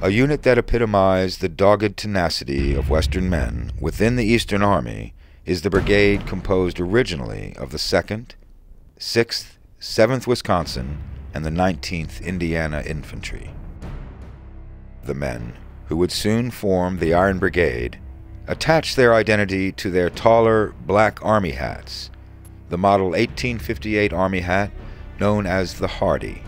a unit that epitomized the dogged tenacity of Western men within the Eastern Army is the brigade composed originally of the 2nd, 6th, 7th Wisconsin, and the 19th Indiana Infantry. The men, who would soon form the Iron Brigade, attached their identity to their taller black army hats, the model 1858 army hat known as the Hardy.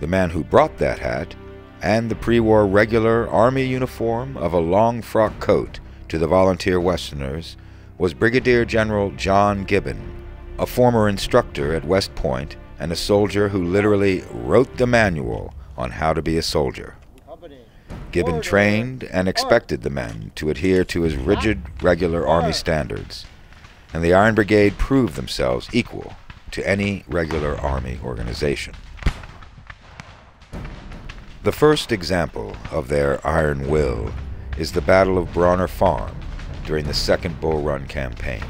The man who brought that hat and the pre-war regular army uniform of a long frock coat to the volunteer Westerners was Brigadier General John Gibbon, a former instructor at West Point and a soldier who literally wrote the manual on how to be a soldier. Gibbon trained and expected the men to adhere to his rigid regular army standards, and the Iron Brigade proved themselves equal to any regular army organization. The first example of their iron will is the Battle of Brawner Farm during the Second Bull Run campaign.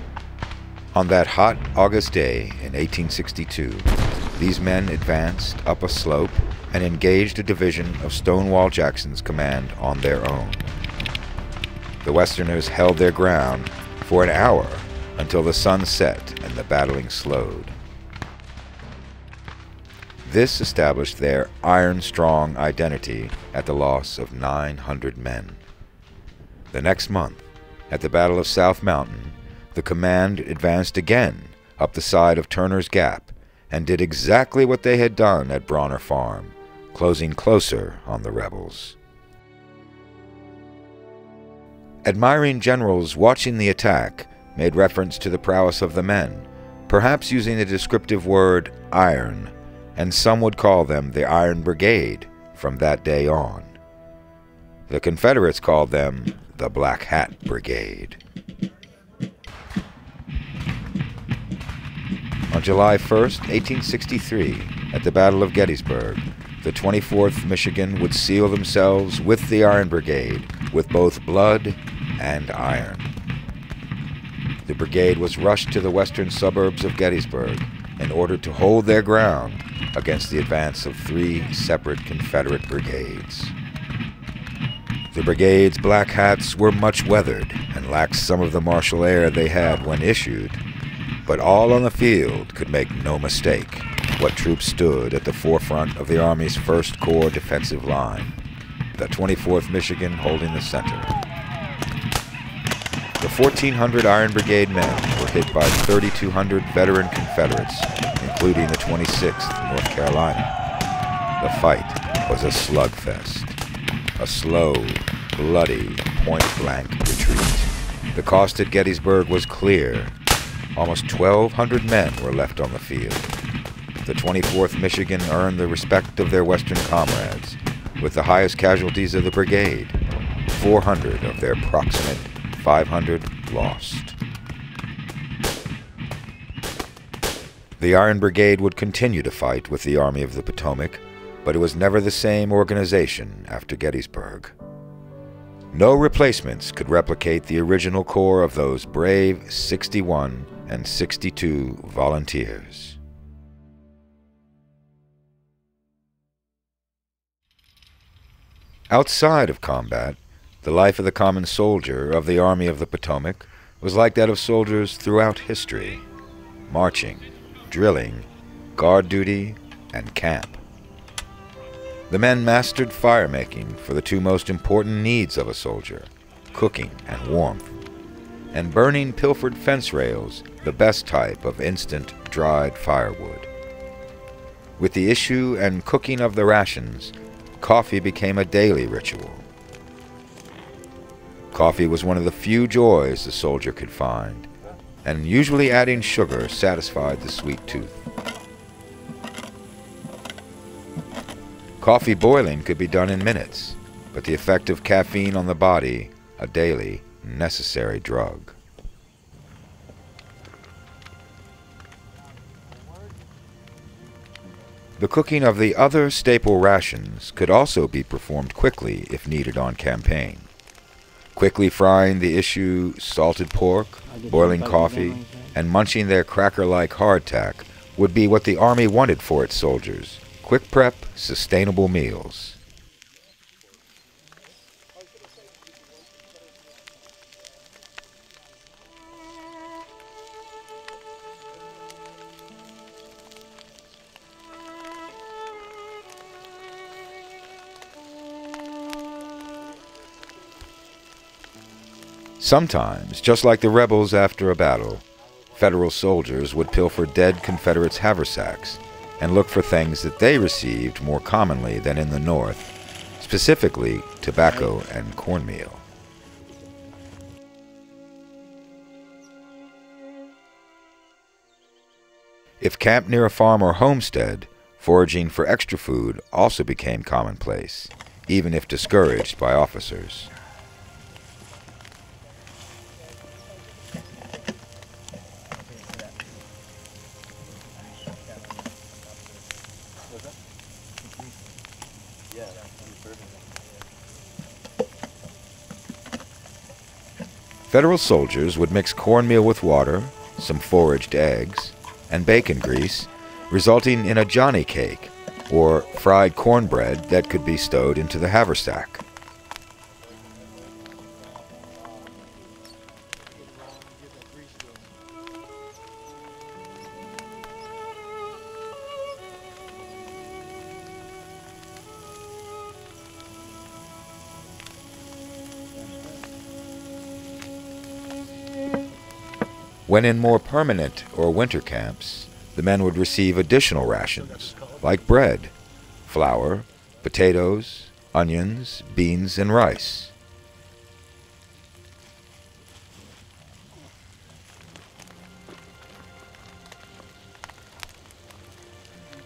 On that hot August day in 1862, these men advanced up a slope and engaged a division of Stonewall Jackson's command on their own. The Westerners held their ground for an hour until the sun set and the battling slowed. This established their iron-strong identity at the loss of 900 men. The next month, at the Battle of South Mountain, the command advanced again up the side of Turner's Gap and did exactly what they had done at Brawner Farm, closing closer on the rebels. Admiring generals watching the attack made reference to the prowess of the men, perhaps using the descriptive word iron, and some would call them the Iron Brigade from that day on. The Confederates called them the Black Hat Brigade. On July 1st, 1863, at the Battle of Gettysburg, the 24th Michigan would seal themselves with the Iron Brigade with both blood and iron. The brigade was rushed to the western suburbs of Gettysburg in order to hold their ground against the advance of three separate Confederate brigades. The brigade's black hats were much weathered and lacked some of the martial air they had when issued, but all on the field could make no mistake what troops stood at the forefront of the Army's First Corps defensive line, the 24th Michigan holding the center. The 1,400 Iron Brigade men were hit by 3,200 veteran Confederates, including the 26th North Carolina. The fight was a slugfest, a slow, bloody, point-blank retreat. The cost at Gettysburg was clear. Almost 1,200 men were left on the field. The 24th Michigan earned the respect of their Western comrades, with the highest casualties of the brigade, 400 of their proximate 500 lost. The Iron Brigade would continue to fight with the Army of the Potomac, but it was never the same organization after Gettysburg. No replacements could replicate the original corps of those brave 61 and 62 volunteers. Outside of combat, the life of the common soldier of the Army of the Potomac was like that of soldiers throughout history: marching, drilling, guard duty, and camp. The men mastered firemaking for the two most important needs of a soldier, cooking and warmth, and burning pilfered fence rails, the best type of instant dried firewood. With the issue and cooking of the rations, coffee became a daily ritual. Coffee was one of the few joys the soldier could find, and usually adding sugar satisfied the sweet tooth. Coffee boiling could be done in minutes, but the effect of caffeine on the body, a daily, necessary drug. The cooking of the other staple rations could also be performed quickly if needed on campaign. Quickly frying the issue salted pork, boiling coffee, and munching their cracker-like hardtack would be what the Army wanted for its soldiers: quick prep, sustainable meals. Sometimes, just like the rebels after a battle, Federal soldiers would pilfer dead Confederates' haversacks and look for things that they received more commonly than in the North, specifically tobacco and cornmeal. If camped near a farm or homestead, foraging for extra food also became commonplace, even if discouraged by officers. Federal soldiers would mix cornmeal with water, some foraged eggs, and bacon grease, resulting in a Johnny cake, or fried cornbread that could be stowed into the haversack. When in more permanent or winter camps, the men would receive additional rations, like bread, flour, potatoes, onions, beans, and rice.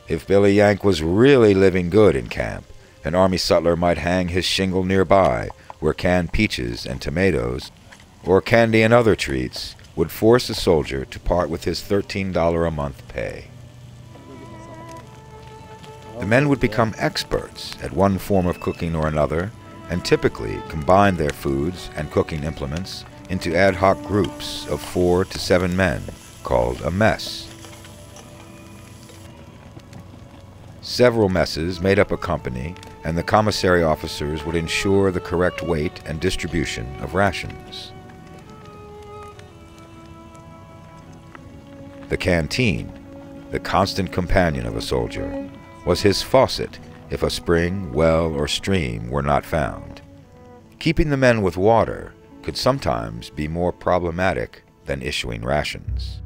If Billy Yank was really living good in camp, an army sutler might hang his shingle nearby where canned peaches and tomatoes, or candy and other treats, would force a soldier to part with his $13 a month pay. The men would become experts at one form of cooking or another, and typically combined their foods and cooking implements into ad hoc groups of 4 to 7 men, called a mess. Several messes made up a company, and the commissary officers would ensure the correct weight and distribution of rations. The canteen, the constant companion of a soldier, was his faucet if a spring, well, or stream were not found. Keeping the men with water could sometimes be more problematic than issuing rations.